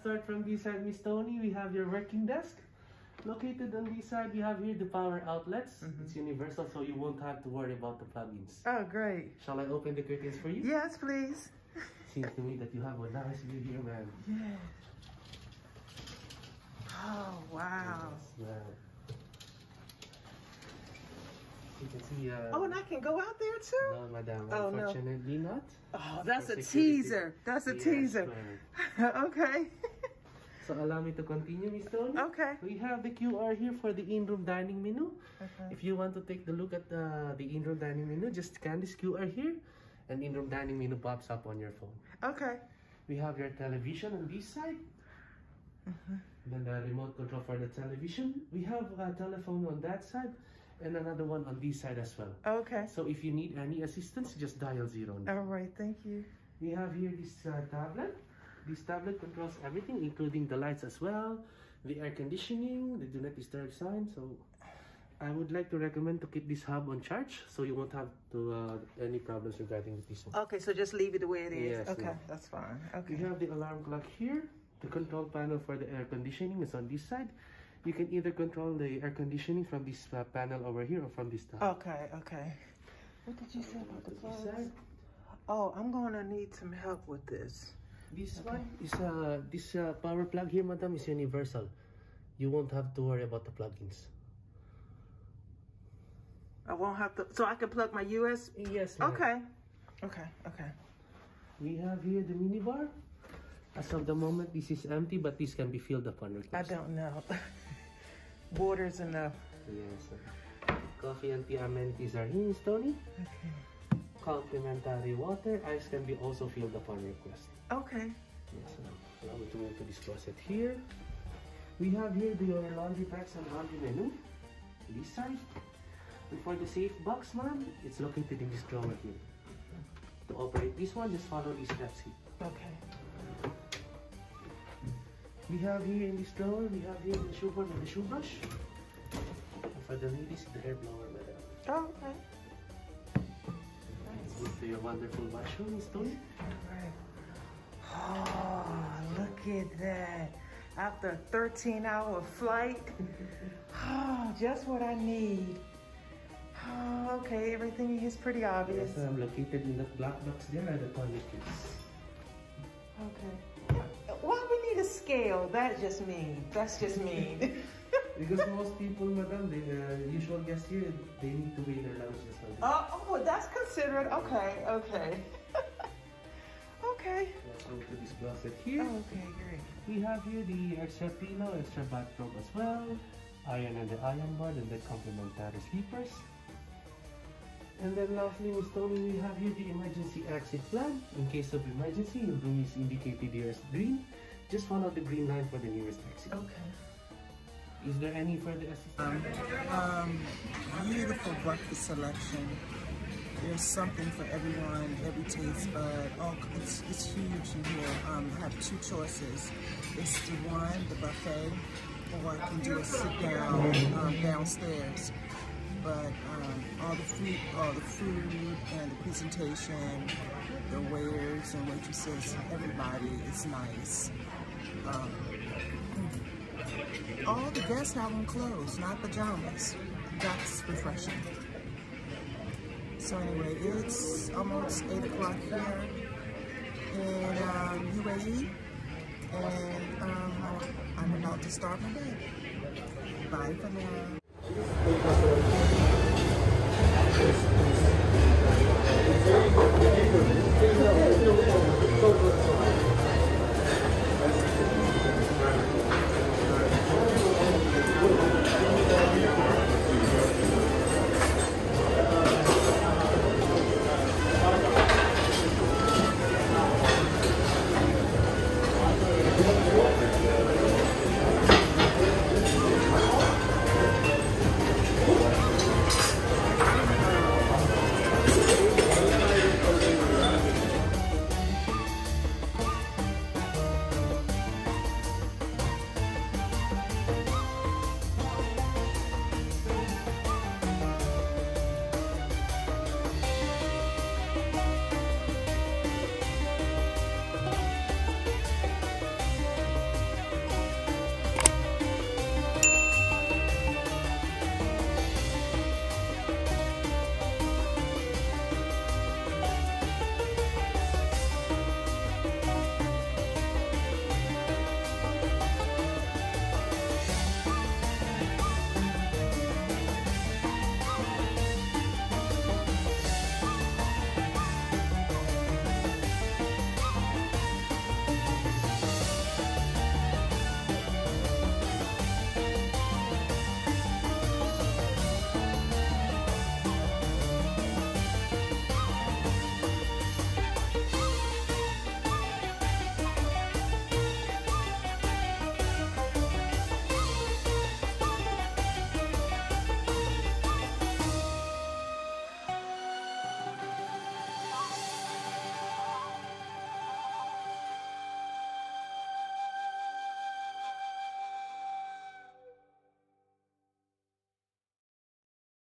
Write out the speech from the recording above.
start from this side, Miss Tony. We have your working desk. Located on this side, you have here the power outlets. It's universal, so you won't have to worry about the plugins. Oh, great. Shall I open the curtains for you? Yes, please. Seems to me that you have a nice view here, ma'am. Yeah. Oh, wow. Yes, ma'am. You can see... oh, and I can go out there, too? No, madam. Oh, unfortunately no. Not. Oh, that's a teaser. That's a teaser. Okay. So allow me to continue, Miss Tony. Okay. We have the QR here for the in-room dining menu. Okay. If you want to take a look at the in-room dining menu, just scan this QR here, and in-room dining menu pops up on your phone. Okay. We have your television on this side. Then the remote control for the television. We have a telephone on that side, and another one on this side as well. Okay. So if you need any assistance, just dial 0. All right. Thank you. We have here this tablet. This tablet controls everything, including the lights as well, the air conditioning, the do not disturb sign. So I would like to recommend to keep this hub on charge, so you won't have to any problems regarding this one. Okay, so just leave it the way it is. Yes, okay, yeah. That's fine. Okay. You have the alarm clock here. The control panel for the air conditioning is on this side. You can either control the air conditioning from this panel over here or from this tab. Okay, okay. What did you say about the plugs? Oh, I'm going to need some help with this. This one is this power plug here, madam, is universal. You won't have to worry about the plugins. I won't have to, so I can plug my USB? Yes, ma'am. Okay. Okay, okay. We have here the minibar. As of the moment, this is empty, but this can be filled upon request. I don't know. Water is enough. Yes, sir. Coffee and tea amenities are here, Tony. Okay. Complimentary water, ice can be also filled upon request. Okay. Yes, ma'am. Allow me to move to this closet here. We have here the laundry packs and laundry menu. This side. And for the safe box, ma'am, it's located in this drawer here. To operate this one, just follow these steps here. Okay. We have here in this drawer, we have here the shoe board and the shoe brush. And for the ladies, the hair blower, madam. Oh, okay. To your wonderful mushroom, Miss Tony. Alright. Oh, look at that. After a 13-hour flight. Oh, just what I need. Oh, okay, everything is pretty obvious. Yes, I'm located in the black box there at the toilet. Okay. Why we need a scale? That's just mean. That's just mean. Because most people, madam, the usual guests here, they need to weigh their lunch as well. Oh, well, that's considerate. Okay, okay. Okay. Let's go to this closet here. Oh, okay, great. We have here the extra pillow, extra bathrobe as well, iron and the iron board, and the complimentary sleepers. And then lastly, Miss Tony, we have here the emergency exit plan. In case of emergency, your room is indicated here as green. Just follow the green line for the nearest exit. Okay. Is there any further assistance? Beautiful breakfast selection. There's something for everyone, every taste bud. Oh, it's huge in here. I have two choices. It's the wine, the buffet, or I can do a sit down downstairs. But all the food and the presentation, the waiters and waitresses, everybody is nice. All the guests have on clothes, not pajamas. That's refreshing. So anyway, it's almost 8 o'clock here in UAE, and I'm about to start my day. Bye for now.